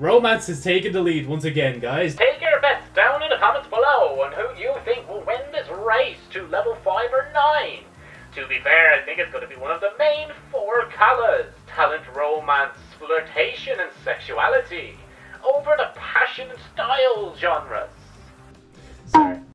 Romance has taken the lead once again, guys. Take your bets down in the comments below on who you think will win this race to level 5 or 9. To be fair, I think it's going to be one of the main four colors. Talent, romance, flirtation and sexuality. Over the passion and style genres.